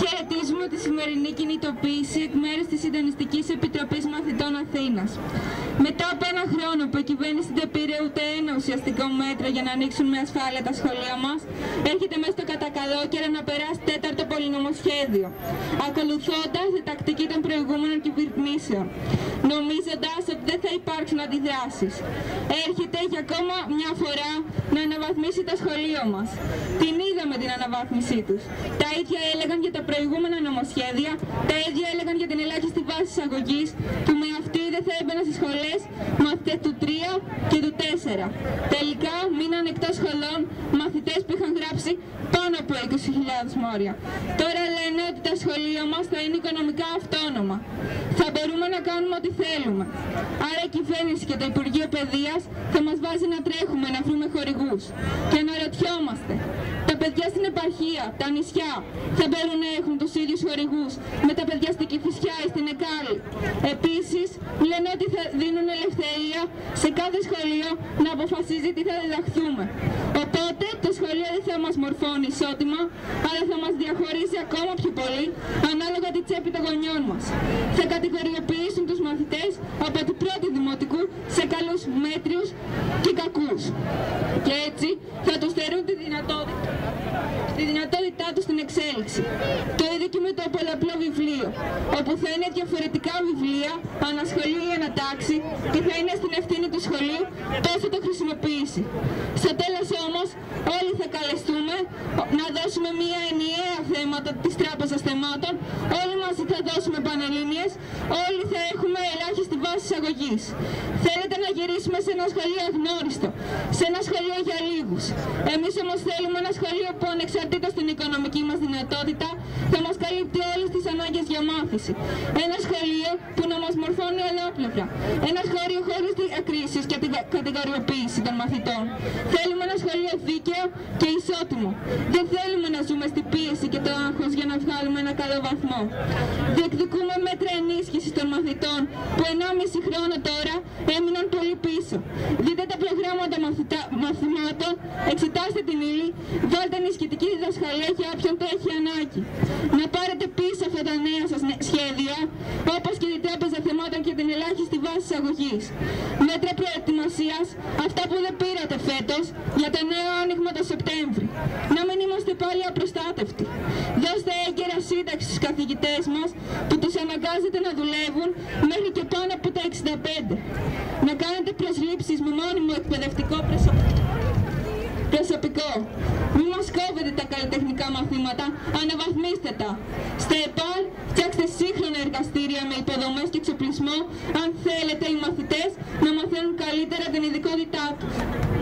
Χαιρετίζουμε τη σημερινή κινητοποίηση εκ μέρους της Συντονιστικής Επιτροπής Μαθητών Αθήνας. Μετά από ένα χρόνο που η κυβέρνηση δεν πήρε ούτε ένα ουσιαστικό μέτρο για να ανοίξουν με ασφάλεια τα σχολεία μας, έρχεται μέσα στο κατακαλόκαιρα να περάσει τέταρτο πολυνομοσχέδιο, ακολουθώντας τη τακτική των προηγούμενων κυβερνήσεων, νομίζοντας ότι δεν θα υπάρξουν αντιδράσεις. Έρχεται για ακόμα μια φορά να αναβαθμίσει τα σχολεία μας. Την είδαμε την αναβάθμισή τους. Τα ίδια έλεγαν για τα προηγούμενα νομοσχέδια, τα ίδια έλεγαν για την ελάχιστη βάση εισαγωγής, που με αυτή δεν θα έμπαιναν στις σχολές μαθητές του 3 και του 4. Τελικά μείναν εκτός σχολών μαθητές που είχαν γράψει πάνω από 20.000 μόρια. Τώρα λένε ότι τα σχολεία μας θα είναι οικονομικά αυτόνομα. Θα μπορούμε να κάνουμε ό,τι θέλουμε. Άρα η κυβέρνηση και το Υπουργείο Παιδείας θα μας βάζει να τρέχουμε, να βρούμε χορηγούς. Και αναρωτιόμαστε, τα παιδιά στην επαρχία, τα νησιά, θα μπορούν να έχουν τους ίδιους χορηγούς με τα παιδιά στην Κηφισιά ή στην Εκάλη? Επίσης, λένε ότι θα δίνουν ελευθερία σε κάθε σχολείο να αποφασίζει τι θα διδαχθούμε. Οπότε, το σχολείο δεν θα μας μορφώνει ισότιμα, αλλά θα μας διαχωρίζει ακόμα πιο πολύ ανάλογα τη τσέπη των γονιών μας. Θα κατηγοριοποιήσουν τους μαθητές από την πρώτη δημοτικού σε καλούς, μέτριους και κακούς. Και έτσι θα τους στερούν τη δυνατότητά τους στην εξέλιξη. Το ίδιο και με το πολλαπλό βιβλίο, όπου θα είναι διαφορετικά βιβλία, ανασχολείο ή ανατάξη και θα είναι στην ευθύνη του σχολείου πώς θα το χρησιμοποιήσει. Στο τέλος όμως, όλοι θα καλεστούμε να δώσουμε μία ενιαία θέματα της Τράπεζας Θεμάτων, όλοι μαζί θα δώσουμε πανελλήνιες, όλοι θα έχουμε ελάχιστη βάση εισαγωγής. Θέλετε να γυρίσουμε σε ένα σχολείο αγνώριστο, σε ένα σχολείο για λίγους. Εμείς όμως θέλουμε ένα σχολείο που ανεξαρτήτως την οικονομική μας δυνατότητα θα μας καλύπτει όλες τις ανάγκες για μάθηση. Ένα σχολείο που να μας μορφώνει ολόκληρα. Ένα σχολείο χωρίς διακρίσεις και την κατηγοριοποίηση των μαθητών. Θέλουμε ένα σχολείο δίκαιο και ισότιμο. Δεν θέλουμε να ζούμε στην πίεση και το άγχος για να βγάλουμε ένα καλό βαθμό. Διεκδικούμε μέτρα ενίσχυσης των μαθητών που 1,5 χρόνο τώρα έμειναν πολύ πίσω. Δείτε τα προγράμματα μαθημάτων, εξετάστε την ύλη, βάλτε ενισχυτική διδασκαλία για όποιον το έχει ανάγκη. Να πάρετε πίσω αυτά τα νέα σας σχέδια, όπως και την Τράπεζα Θεμάτων και την ελάχιστη βάση εισαγωγής. Μέτρα προετοιμασίας, αυτά που δεν πήρατε φέτος, για το νέο άνοιγμα το Σεπτέμβρη. Να μην είμαστε πάλι απροστάτευτοι. Δώστε έγκαιρα σύνταξη στους καθηγητές μας, που τους αναγκάζεται να δουλεύουν μέχρι και πάνω από τα 65. Να κάνετε προσλήψεις με μόνιμο εκπαιδευτικό προσωπικό. Μην μας κόβετε τα καλλιτεχνικά μαθήματα, αναβαθμίστε τα. Στα ΕΠΑΛ φτιάξτε σύγχρονα εργαστήρια με υποδομές και εξοπλισμό, αν θέλετε οι μαθητές να μαθαίνουν καλύτερα την ειδικότητά τους.